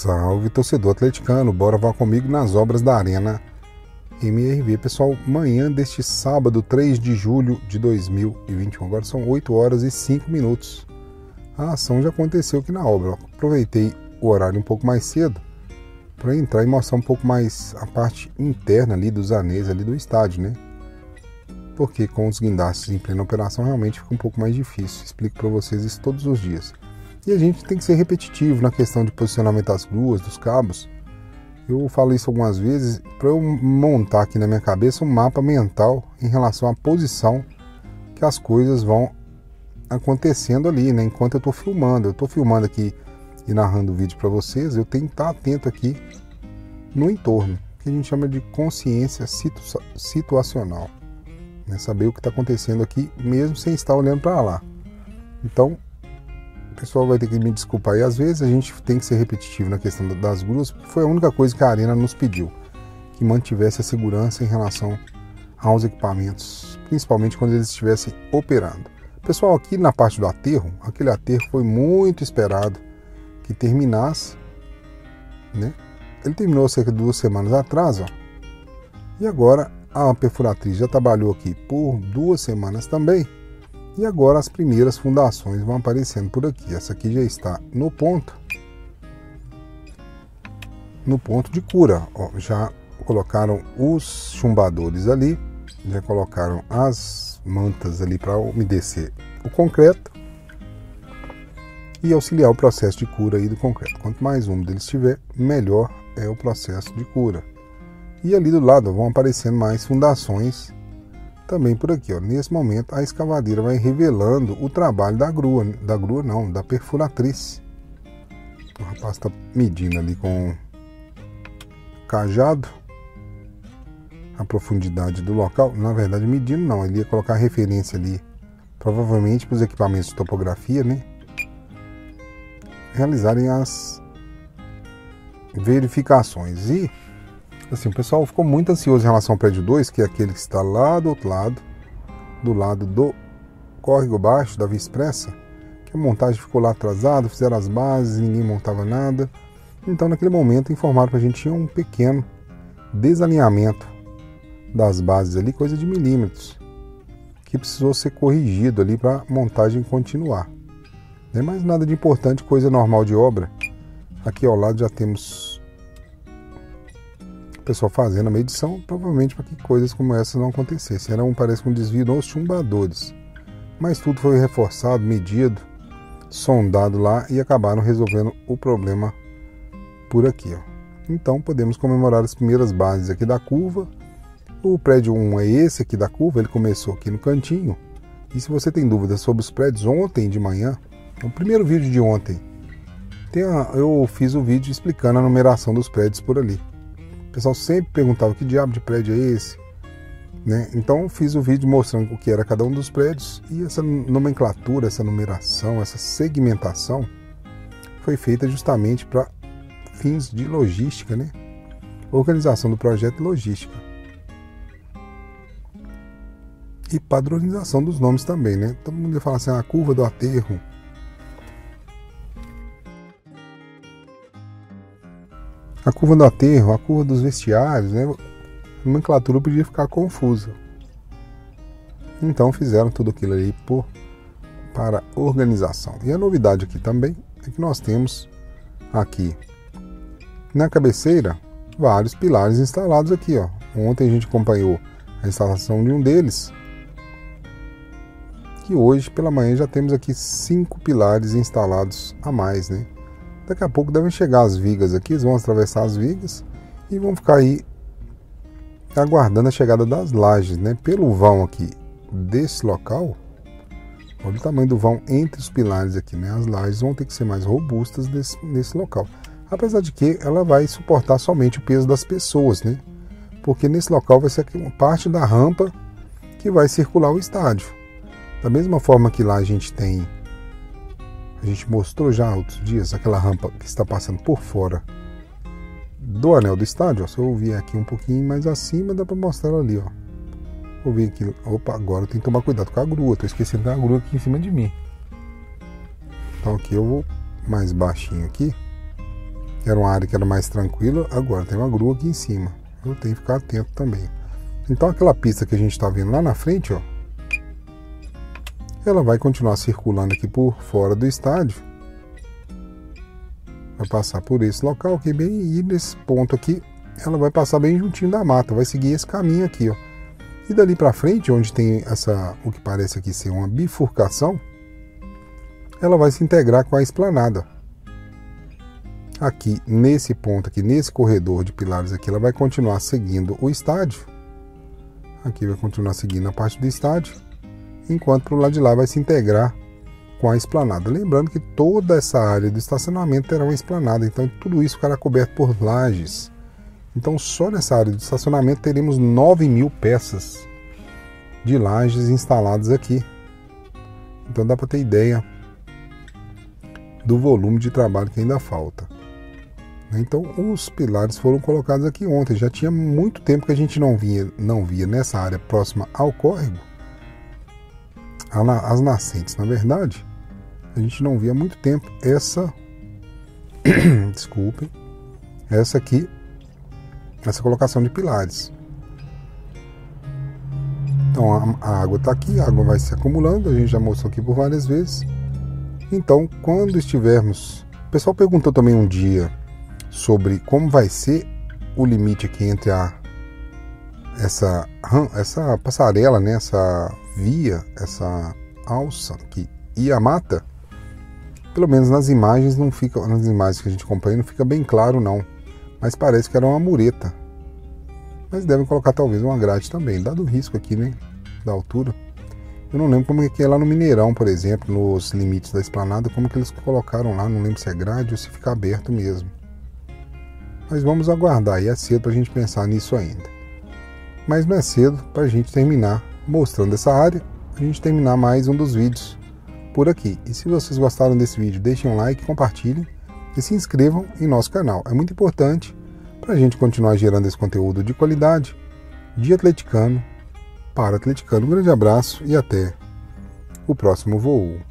Salve, torcedor atleticano, bora vá comigo nas obras da Arena MRV. Pessoal, manhã deste sábado, 3 de julho de 2021, agora são 8h05. A ação já aconteceu aqui na obra. Aproveitei o horário um pouco mais cedo para entrar e mostrar um pouco mais a parte interna ali dos anéis ali do estádio, né? Porque com os guindastes em plena operação realmente fica um pouco mais difícil. Explico para vocês isso todos os dias. E a gente tem que ser repetitivo na questão de posicionamento das gruas, dos cabos. Eu falo isso algumas vezes para eu montar aqui na minha cabeça um mapa mental em relação à posição que as coisas vão acontecendo ali, né? Enquanto eu estou filmando. Eu estou filmando aqui e narrando o vídeo para vocês, eu tenho que estar atento aqui no entorno, que a gente chama de consciência situacional, né? Saber o que está acontecendo aqui mesmo sem estar olhando para lá. Então, o pessoal vai ter que me desculpar aí, às vezes a gente tem que ser repetitivo na questão das gruas, porque foi a única coisa que a Arena nos pediu, que mantivesse a segurança em relação aos equipamentos, principalmente quando eles estivessem operando. Pessoal, aqui na parte do aterro, aquele aterro foi muito esperado que terminasse, né? Ele terminou cerca de 2 semanas atrás, ó, e agora a perfuratriz já trabalhou aqui por 2 semanas também. E agora as primeiras fundações vão aparecendo por aqui. Essa aqui já está no ponto de cura, ó, já colocaram os chumbadores ali, já colocaram as mantas ali para umedecer o concreto e auxiliar o processo de cura aí do concreto. Quanto mais úmido ele estiver, melhor é o processo de cura. E ali do lado vão aparecendo mais fundações também por aqui, ó. Nesse momento a escavadeira vai revelando o trabalho da perfuratriz. O rapaz está medindo ali com o cajado a profundidade do local. Na verdade, medindo não, ele ia colocar referência ali, provavelmente para os equipamentos de topografia, né, realizarem as verificações. E assim, o pessoal ficou muito ansioso em relação ao prédio 2, que é aquele que está lá do outro lado, do lado do córrego baixo da Via Expressa, que a montagem ficou lá atrasada, fizeram as bases, ninguém montava nada. Então naquele momento informaram para a gente um pequeno desalinhamento das bases ali, coisa de milímetros, que precisou ser corrigido ali para a montagem continuar. Não é mais nada de importante, coisa normal de obra. Aqui ao lado já temos pessoal fazendo a medição, provavelmente para que coisas como essa não acontecessem. Era parece um desvio nos chumbadores, mas tudo foi reforçado, medido, sondado lá e acabaram resolvendo o problema por aqui, ó. Então podemos comemorar as primeiras bases aqui da curva. O prédio 1 é esse aqui da curva, ele começou aqui no cantinho. E se você tem dúvidas sobre os prédios, ontem de manhã, no primeiro vídeo de ontem, eu fiz o vídeo explicando a numeração dos prédios por ali. O pessoal sempre perguntava que diabo de prédio é esse, né? Então fiz o vídeo mostrando o que era cada um dos prédios, e essa nomenclatura, essa numeração, essa segmentação foi feita justamente para fins de logística, né? Organização do projeto e logística. E padronização dos nomes também, né? Todo mundo ia falar assim, a curva do aterro. A curva do aterro, a curva dos vestiários, né? A nomenclatura podia ficar confusa. Então fizeram tudo aquilo aí para organização. E a novidade aqui também é que nós temos aqui na cabeceira vários pilares instalados aqui, ó. Ontem a gente acompanhou a instalação de um deles. E hoje pela manhã já temos aqui 5 pilares instalados a mais, né? Daqui a pouco devem chegar as vigas aqui, eles vão atravessar as vigas e vão ficar aí aguardando a chegada das lajes, né? Pelo vão aqui desse local, olha o tamanho do vão entre os pilares aqui, né? As lajes vão ter que ser mais robustas nesse local, apesar de que ela vai suportar somente o peso das pessoas, né? Porque nesse local vai ser parte da rampa que vai circular o estádio. Da mesma forma que lá a gente mostrou já outros dias aquela rampa que está passando por fora do anel do estádio, ó. Se eu vier aqui um pouquinho mais acima, dá para mostrar ali, ó. Vou vir aqui, opa, agora eu tenho que tomar cuidado com a grua, estou esquecendo da grua aqui em cima de mim. Então aqui eu vou mais baixinho aqui, Era uma área que era mais tranquila, agora tem uma grua aqui em cima. Eu tenho que ficar atento também. Então aquela pista que a gente está vendo lá na frente, ó, ela vai continuar circulando aqui por fora do estádio. Vai passar por esse local aqui bem, e nesse ponto aqui ela vai passar bem juntinho da mata, vai seguir esse caminho aqui, ó. E dali para frente, onde tem essa, o que parece aqui ser uma bifurcação, ela vai se integrar com a esplanada. Aqui nesse ponto aqui, nesse corredor de pilares aqui, ela vai continuar seguindo o estádio. Aqui vai continuar seguindo a parte do estádio, enquanto para o lado de lá vai se integrar com a esplanada. Lembrando que toda essa área do estacionamento terá uma esplanada, então tudo isso ficará coberto por lajes. Então só nessa área do estacionamento teremos 9.000 peças de lajes instaladas aqui. Então dá para ter ideia do volume de trabalho que ainda falta. Então os pilares foram colocados aqui ontem, já tinha muito tempo que a gente não via nessa área próxima ao córrego, as nascentes, na verdade, a gente não via há muito tempo essa, desculpem, essa aqui, essa colocação de pilares. Então a água está aqui, a água vai se acumulando, a gente já mostrou aqui por várias vezes. Então quando estivermos, o pessoal perguntou também um dia sobre como vai ser o limite aqui entre essa passarela, né, essa via, essa alça aqui e a mata. Pelo menos nas imagens não fica, nas imagens que a gente acompanha não fica bem claro não, mas parece que era uma mureta, mas devem colocar talvez uma grade também, dado o risco aqui, né, da altura. Eu não lembro como é que é lá no Mineirão, por exemplo, nos limites da esplanada, como que eles colocaram lá, não lembro se é grade ou se fica aberto mesmo. Mas vamos aguardar, e é cedo para a gente pensar nisso ainda. Mas não é cedo para a gente terminar mostrando essa área, a gente terminar mais um dos vídeos por aqui. E se vocês gostaram desse vídeo, deixem um like, compartilhem e se inscrevam em nosso canal. É muito importante para a gente continuar gerando esse conteúdo de qualidade, de atleticano, para atleticano. Um grande abraço e até o próximo voo.